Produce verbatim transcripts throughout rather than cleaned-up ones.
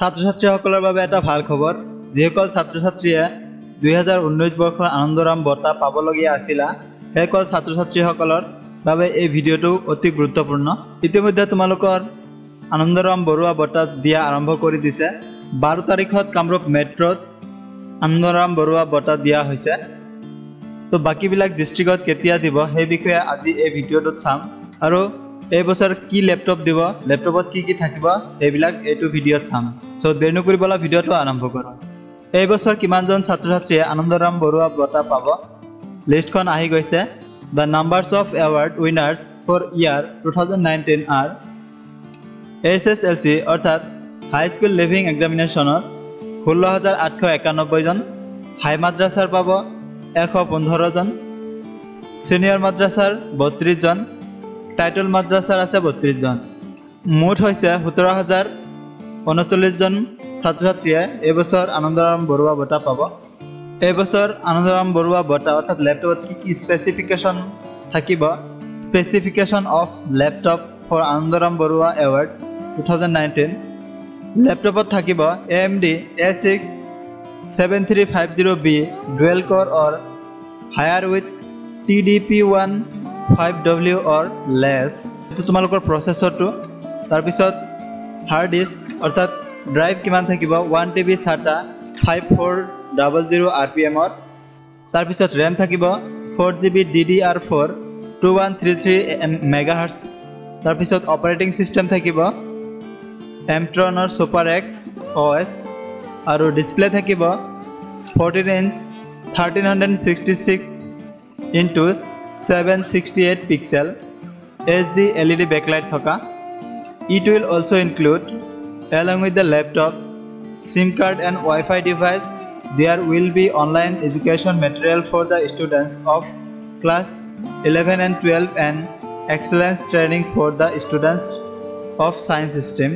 ছাত্ৰছাত্ৰীসকলৰ বাবে এটা ভাল খবৰ। যিসকল ছাত্ৰছাত্ৰীয়ে দুই হাজাৰ ঊনৈশ বৰ্ষৰ আনন্দৰাম বঁটা পাবলগীয়া আছিল, সেইসকল ছাত্ৰছাত্ৰীসকলৰ বাবে এই ভিডিঅ'টো অতি গুৰুত্বপূৰ্ণ। ইতিমধ্যে তোমালোকৰ আনন্দৰাম বৰুৱা বঁটা দিয়া আৰম্ভ কৰি দিছে। বাৰ তাৰিখত কামৰূপ মেট্ৰত আনন্দৰাম বৰুৱা বঁটা দিয়া হৈছে। তো বাকীবিলাক ডিষ্ট্ৰিক্টত কেতিয়া দিব সেই বিষয়ে আজি এই ভিডিঅ'টোত চাম। আৰু এই বছৰ কি ল্যাপটপ দিব, ল্যাপটপত কি কি থাকিব সেইবিলাক এইটো ভিডিঅ'ত চাম। সো দেৰি নকৰি বলা ভিডিঅ'টো আৰম্ভ কৰোঁ। এই বছৰ কিমানজন ছাত্ৰছাত্ৰীয়ে আনন্দৰাম বৰুৱা বঁটা পাব, লিষ্টখন আহি গৈছে। The numbers of award winners for year দুই হাজাৰ নাইনটিন আৰ এছ এছ এল চি অৰ্থাৎ হাইস্কুল লিভিং এক্সামিনেশ্যনৰ ষোল্ল হাজাৰ আঠশ একানব্বৈ জন, হাই মাদ্ৰাছাৰ পাব এশ পোন্ধৰ জন, ছিনিয়ৰ মাদ্ৰাছাৰ বত্ৰিছ জন, টাইটল মাদ্ৰাছাৰ আছে বত্ৰিছ জন। মুঠ হৈছে সোতৰ হাজাৰ ঊনচল্লিছ জন ছাত্ৰ-ছাত্ৰীয়ে এই বছৰ আনন্দৰাম বৰুৱা বঁটা পাব। এই বছৰ আনন্দৰাম বৰুৱা বঁটা অৰ্থাৎ লেপটপত কি কি স্পেচিফিকেশ্যন থাকিব, specification of laptop for Anandaram Barua award দুই হাজাৰ নাইনটিন। লেপটপত থাকিব A M D A six seven three five zero' B dual core or higher with T D P one five W or less, এইটো তোমালোকৰ প্ৰচেছৰটো। তাৰপিছত হাৰ্ড ডিস্ক অৰ্থাৎ drive কিমান থাকিব, one T B SATA five four double zero' R P এমৰ। তাৰপিছত RAM থাকিব four G B D D R four two one three three mega hertz. তাৰপিছত অপাৰেটিং ছিষ্টেম থাকিব এমট্ৰনৰ ছুপাৰ এক্স অ' এছ। আৰু display থাকিব fourteen inch thirteen hundred sixty six into seven sixty eight pixel H D L E D backlight থকা। It will also' include along with the laptop, SIM card and Wi-Fi device. There will be online education material for the students of class eleven and twelve and excellence training for the students of science stream.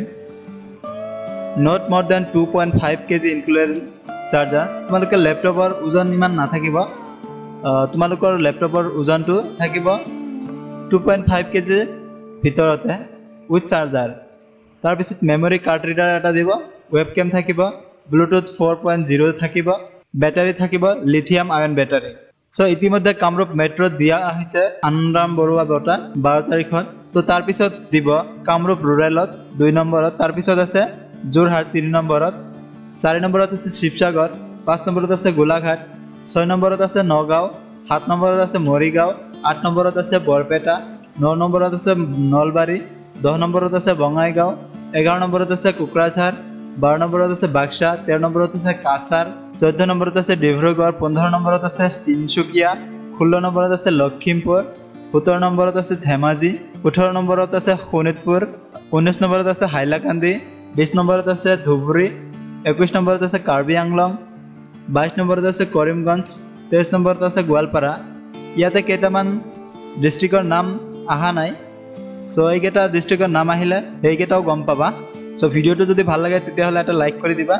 Not more than two point five kilograms including charger. তোমালোকৰ ল্যাপটপৰ ওজন ইমান নাথাকিব, তোমালোকৰ ল্যাপটপৰ ওজনটো থাকিব দুই point পাঁচ KG ভিতৰতে উইথ চাৰ্জাৰ। तार पिछत मेमोरी कार्ड रीडर एटा दिबो, वेबकैम थाकिबो, ब्लूटूथ फोर पॉइंट ज़ीरो थाकिबो, बैटरी थाकिबो लिथियम आयन बैटरी। सो इतिमध्ये कामरूप मेट्रो दिया आहिसे आनन्दराम बरुवा बटा বাৰ तारिखत। तो तार पिछत दिबो कामरूप रूरेलत দুই নম্বৰত, तार पिछत আছে যোৰহাট তিনি নম্বৰত, চাৰি নম্বৰত আছে শিবসাগৰ, পাঁচ নম্বৰত আছে গোলাঘাট, ছয় নম্বৰত আছে নগাঁও, সাত নম্বৰত আছে মৰীগাঁও, আঠ নম্বৰত আছে বৰপেটা, ন নম্বৰত আছে নলবাৰী, দহ নম্বৰত আছে বঙ্গাইগাঁও, এঘাৰ নম্বৰত আছে কোকৰাঝাৰ, বাৰ নম্বৰত আছে বাক্সা, তেৰ নম্বৰত আছে কাসাৰ, চৈধ্য নম্বৰত আছে ডিব্ৰুগড়, পোন্ধৰ নম্বৰত আছে তিনসুকিয়া, ষোল্ল নম্বৰত আছে লখীমপুৰ, সোতৰ নম্বৰত আছে ধেমাজি, ওঠৰ নম্বৰত আছে শোণিতপুৰ, ঊনৈছ নম্বৰত আছে হাইলাকান্দি, বিছ নম্বৰত আছে ধুবৰী, একৈছ নম্বৰত আছে কাৰ্বি আংলং, বাইছ নম্বৰত আছে কৰিমগঞ্জ, তেইছ নম্বৰত আছে গোৱালপাৰা। ইয়াতে কেইটামান ডিষ্ট্ৰিক্টৰ নাম অহা নাই, সো এইকেইটা ডিষ্ট্ৰিক্টৰ নাম আহিলে সেইকেইটাও গম পাবা। সো ভিডিঅ'টো যদি ভাল লাগে তেতিয়াহ'লে এটা লাইক কৰি দিবা,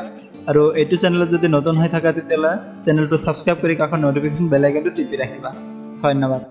আৰু এইটো চেনেলত যদি নতুন হৈ থাকা তেতিয়াহ'লে চেনেলটো ছাবস্ক্ৰাইব কৰি কাষৰ নটিফিকেশ্যন বেল আইকনটো টিপি ৰাখিবা। ধন্যবাদ।